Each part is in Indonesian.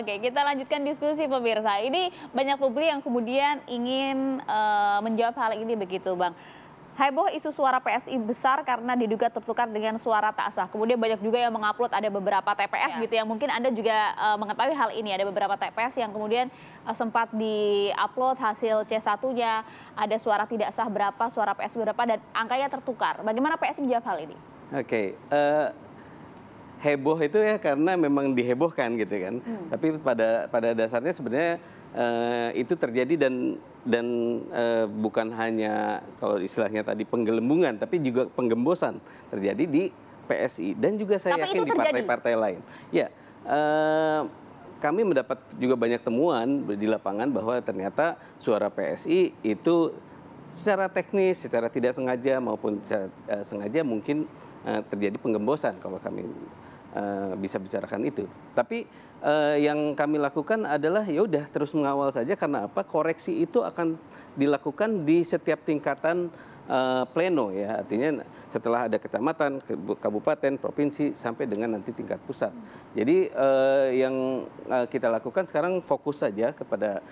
Oke, kita lanjutkan diskusi pemirsa. Ini banyak publik yang kemudian ingin menjawab hal ini begitu, Bang. Heboh isu suara PSI besar karena diduga tertukar dengan suara tak sah. Kemudian banyak juga yang mengupload ada beberapa TPS gitu yang mungkin Anda juga mengetahui hal ini. Ada beberapa TPS yang kemudian sempat diupload hasil C1-nya, ada suara tidak sah berapa, suara PSI berapa, dan angkanya tertukar. Bagaimana PSI menjawab hal ini? Oke, heboh itu ya karena memang dihebohkan gitu kan. Tapi pada dasarnya sebenarnya itu terjadi dan bukan hanya kalau istilahnya tadi penggelembungan, tapi juga penggembosan terjadi di PSI dan juga saya yakin di partai-partai lain. Ya, kami mendapat juga banyak temuan di lapangan bahwa ternyata suara PSI itu secara teknis, secara tidak sengaja maupun secara, sengaja mungkin terjadi penggembosan kalau kami bisa bicarakan itu. Tapi yang kami lakukan adalah ya udah terus mengawal saja, karena apa, koreksi itu akan dilakukan di setiap tingkatan pleno ya, artinya setelah ada kecamatan, kabupaten, provinsi sampai dengan nanti tingkat pusat. Jadi yang kita lakukan sekarang fokus saja kepada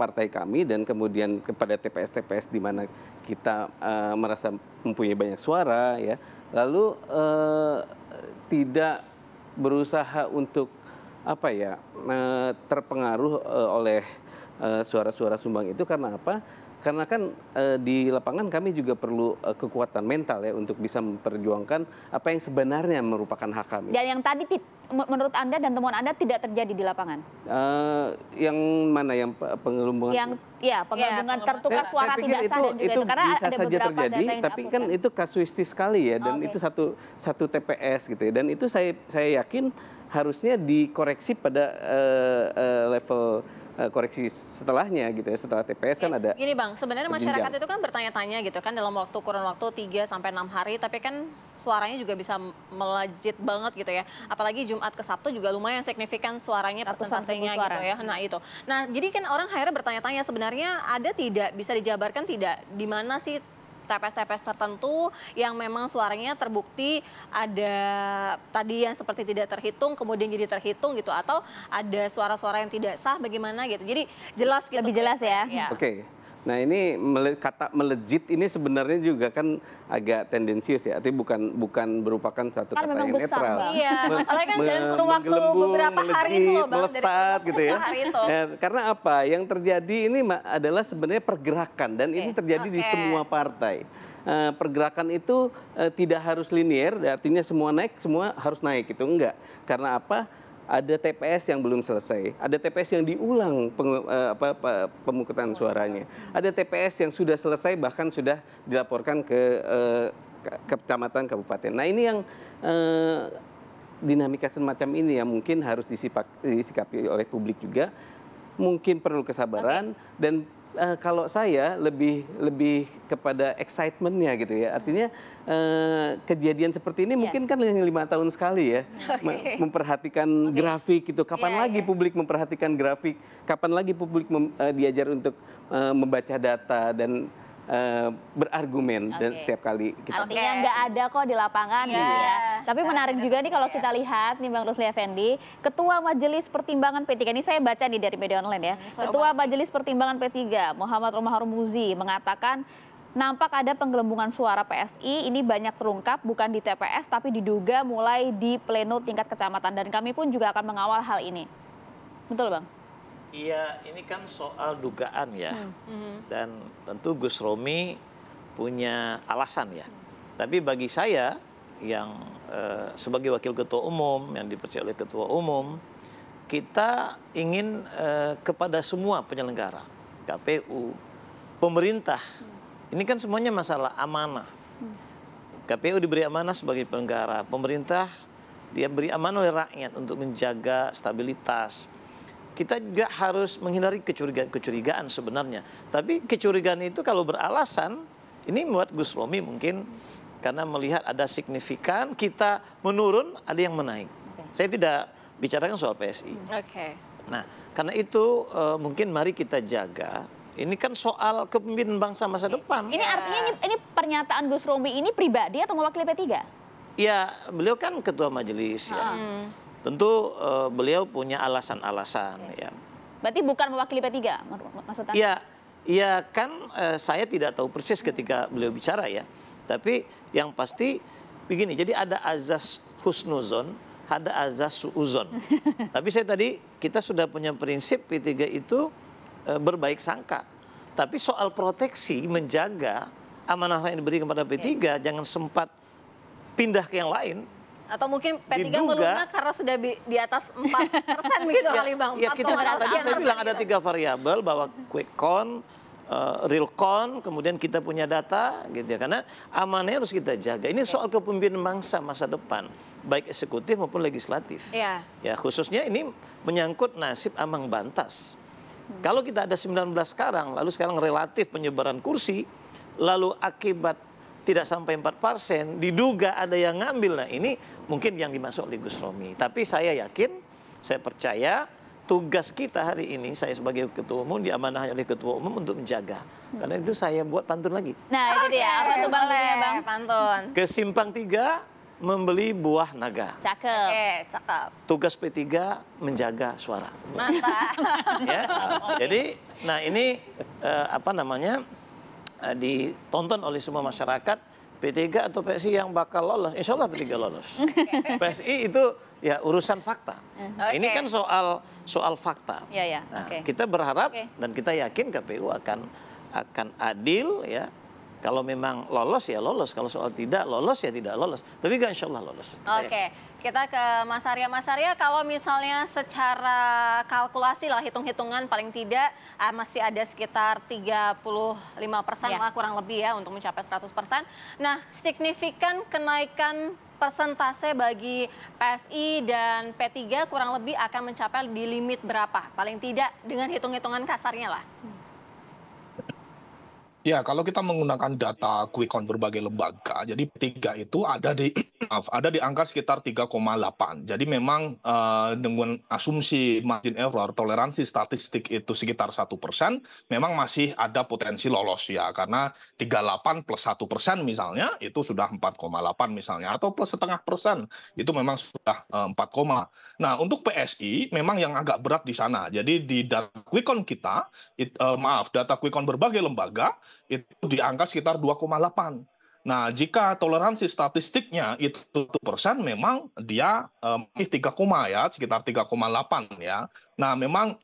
partai kami dan kemudian kepada TPS-TPS di mana kita merasa mempunyai banyak suara ya, lalu tidak berusaha untuk apa ya terpengaruh oleh suara-suara sumbang itu. Karena apa? Karena kan di lapangan kami juga perlu kekuatan mental ya untuk bisa memperjuangkan apa yang sebenarnya merupakan hak kami. Dan yang tadi menurut Anda dan temuan Anda tidak terjadi di lapangan? Yang mana, yang penggelembungan? Yang ya penggelembungan ya, tertukar suara tidak sah dan juga itu karena bisa ada saja terjadi, tapi kan itu kasuistis sekali ya, dan itu satu TPS gitu ya, dan itu saya yakin harusnya dikoreksi pada level koreksi setelahnya gitu ya, setelah TPS kan ada. Gini Bang, sebenarnya masyarakat itu kan bertanya-tanya gitu kan dalam kurun waktu 3 sampai 6 hari, tapi kan suaranya juga bisa melejit banget gitu ya. Apalagi Jumat ke Sabtu juga lumayan signifikan suaranya, persentasenya gitu ya. Nah itu. Nah jadi kan orang akhirnya bertanya-tanya sebenarnya ada tidak, bisa dijabarkan tidak di mana sih TPS-TPS tertentu yang memang suaranya terbukti ada tadi yang seperti tidak terhitung kemudian jadi terhitung gitu, atau ada suara-suara yang tidak sah bagaimana gitu. Jadi jelas gitu. Lebih jelas ya. Oke. Nah ini kata melejit ini sebenarnya juga kan agak tendensius ya, artinya bukan merupakan satu kata yang netral. Iya, masalahnya kan dalam kurun waktu beberapa hari itu loh Bang, melesat gitu ya. Karena apa? Yang terjadi ini adalah sebenarnya pergerakan, dan ini terjadi di semua partai. Pergerakan itu tidak harus linier, artinya semua naik, semua harus naik itu enggak. Karena apa? Ada TPS yang belum selesai, ada TPS yang diulang pemungutan suaranya, ada TPS yang sudah selesai bahkan sudah dilaporkan ke kecamatan, kabupaten. Nah ini yang dinamika semacam ini yang mungkin harus disikapi oleh publik juga, mungkin perlu kesabaran dan kalau saya lebih kepada excitementnya gitu ya, artinya kejadian seperti ini mungkin kan hanya 5 tahun sekali ya, memperhatikan grafik gitu. Kapan lagi publik memperhatikan grafik? Kapan lagi publik diajar untuk membaca data dan berargumen dan setiap kali kita artinya nggak ada kok di lapangan gitu ya. Tapi menarik juga nih kalau kita lihat nih Bang Rusli Effendi, Ketua Majelis Pertimbangan P3, ini saya baca nih dari media online ya. Ketua Majelis Pertimbangan P3 Muhammad Romahurmuziy mengatakan nampak ada penggelembungan suara PSI, ini banyak terungkap bukan di TPS tapi diduga mulai di pleno tingkat kecamatan, dan kami pun juga akan mengawal hal ini. Betul Bang? Iya, ini kan soal dugaan ya, dan tentu Gus Romi punya alasan ya. Tapi bagi saya yang sebagai wakil ketua umum, yang dipercaya oleh ketua umum, kita ingin kepada semua penyelenggara, KPU, pemerintah, ini kan semuanya masalah amanah. KPU diberi amanah sebagai penyelenggara, pemerintah dia beri amanah oleh rakyat untuk menjaga stabilitas. Kita juga harus menghindari kecurigaan sebenarnya. Tapi kecurigaan itu kalau beralasan, ini buat Gus Romi mungkin karena melihat ada signifikan, kita menurun, ada yang menaik. Saya tidak bicarakan soal PSI. Nah, karena itu mungkin mari kita jaga. Ini kan soal kepemimpinan bangsa masa depan. Ini artinya ini pernyataan Gus Romi ini pribadi atau mewakili P3? Ya, beliau kan ketua majelis ya. Tentu beliau punya alasan-alasan. Ya. Berarti bukan mewakili P3 maksudnya? Iya, ya kan saya tidak tahu persis ketika beliau bicara ya. Tapi yang pasti begini, jadi ada azas husnuzon, ada azas suuzon. Tapi saya tadi, kita sudah punya prinsip P3 itu berbaik sangka. Tapi soal proteksi, menjaga amanah yang diberi kepada P3, ya. Jangan sempat pindah ke yang lain. Atau mungkin P3 melunak karena sudah di atas 4% begitu kali Bang. Ya, kita tadi saya bilang ada 3 variabel bahwa quick count, real count, kemudian kita punya data gitu ya. Karena amanahnya harus kita jaga. Ini soal kepemimpinan bangsa masa depan, baik eksekutif maupun legislatif. Ya, ya khususnya ini menyangkut nasib Amang Bantas. Kalau kita ada 19 sekarang, lalu sekarang relatif penyebaran kursi, lalu akibat tidak sampai 4%, diduga ada yang ngambil. Nah ini mungkin yang dimasuk oleh Gus Romi. Tapi saya yakin, saya percaya tugas kita hari ini, saya sebagai ketua umum diamanahkan oleh ketua umum untuk menjaga. Karena itu saya buat pantun lagi. Nah itu dia, apa tuh Bang? Pantun. Ke simpang 3 membeli buah naga. Cakep. Cakep. Tugas P3 menjaga suara. Mantap. Ya? Jadi, nah ini apa namanya? Ditonton oleh semua masyarakat, P3 atau PSI yang bakal lolos, insya Allah P3 lolos. PSI itu ya urusan fakta. Okay. Ini kan soal fakta. Ya, ya. Nah, okay. Kita berharap dan kita yakin KPU akan adil ya. Kalau memang lolos ya lolos, kalau soal tidak lolos ya tidak lolos. Tapi insya Allah lolos. Oke. Kita ke Mas Arya. Mas Arya, kalau misalnya secara kalkulasi lah, hitung-hitungan paling tidak masih ada sekitar 35% lah kurang lebih ya untuk mencapai 100%. Nah, signifikan kenaikan persentase bagi PSI dan P3 kurang lebih akan mencapai di limit berapa? Paling tidak dengan hitung-hitungan kasarnya lah. Ya, kalau kita menggunakan data quick count berbagai lembaga, jadi P3 itu ada di angka sekitar 3,8. Jadi memang dengan asumsi margin error, toleransi statistik itu sekitar 1%, memang masih ada potensi lolos ya. Karena 38 plus 1% misalnya, itu sudah 4,8 misalnya. Atau plus 0,5%, itu memang sudah 4, nah untuk PSI memang yang agak berat di sana. Jadi di data quick count kita, data quick count berbagai lembaga, itu di angka sekitar 2,8. Nah, jika toleransi statistiknya itu 1%, memang dia 3, ya, sekitar 3,8 ya. Nah, memang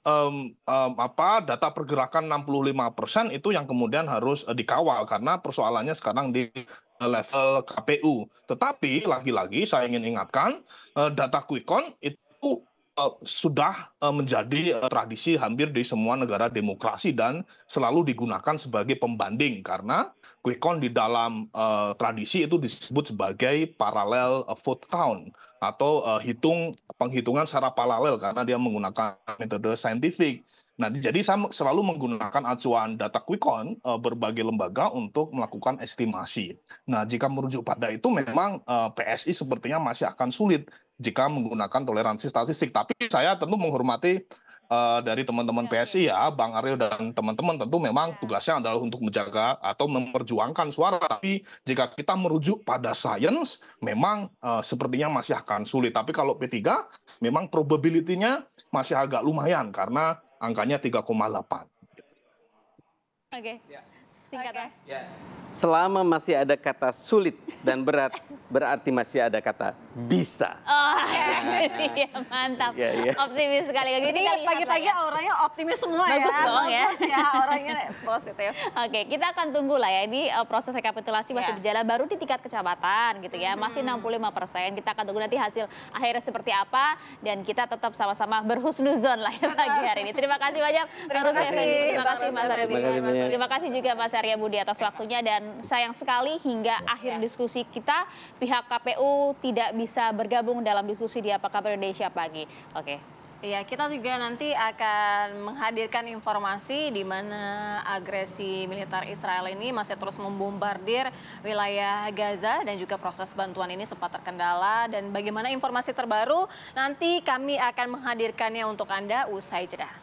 data pergerakan 65% itu yang kemudian harus dikawal karena persoalannya sekarang di level KPU. Tetapi lagi-lagi saya ingin ingatkan data quick count itu sudah menjadi tradisi hampir di semua negara demokrasi dan selalu digunakan sebagai pembanding karena quick count di dalam tradisi itu disebut sebagai parallel vote count atau penghitungan secara paralel karena dia menggunakan metode saintifik. Nah, jadi saya selalu menggunakan acuan data quick count berbagai lembaga untuk melakukan estimasi. Nah, jika merujuk pada itu memang PSI sepertinya masih akan sulit jika menggunakan toleransi statistik. Tapi saya tentu menghormati dari teman-teman PSI ya, Bang Aryo dan teman-teman, tentu memang tugasnya adalah untuk menjaga atau memperjuangkan suara. Tapi jika kita merujuk pada sains, memang sepertinya masih akan sulit. Tapi kalau P3, memang probability-nya masih agak lumayan karena angkanya 3,8. Oke. Singkat ya. Selama masih ada kata sulit dan berat, berarti masih ada kata bisa. Oh, ya. Mantap. Ya. Optimis sekali. Jadi pagi-pagi orangnya optimis semua. Bagus ya. Dong ya. Ya, orangnya positif. Oke, kita akan tunggu lah ya. Ini proses rekapitulasi masih berjalan, baru di tingkat kecamatan gitu ya. Masih 65%. Kita akan tunggu nanti hasil akhirnya seperti apa. Dan kita tetap sama-sama berhusnuzon lah ya pagi hari ini. Terima kasih banyak. Terima kasih Mas Arya Budi. Terima kasih juga Mas Arya Budi atas waktunya. Dan sayang sekali hingga akhir diskusi kita, pihak KPU tidak bisa bergabung dalam diskusi di Apa Kabar Indonesia Pagi. Oke. Iya, kita juga nanti akan menghadirkan informasi di mana agresi militer Israel ini masih terus membombardir wilayah Gaza dan juga proses bantuan ini sempat terkendala. Dan bagaimana informasi terbaru, nanti kami akan menghadirkannya untuk Anda usai jeda.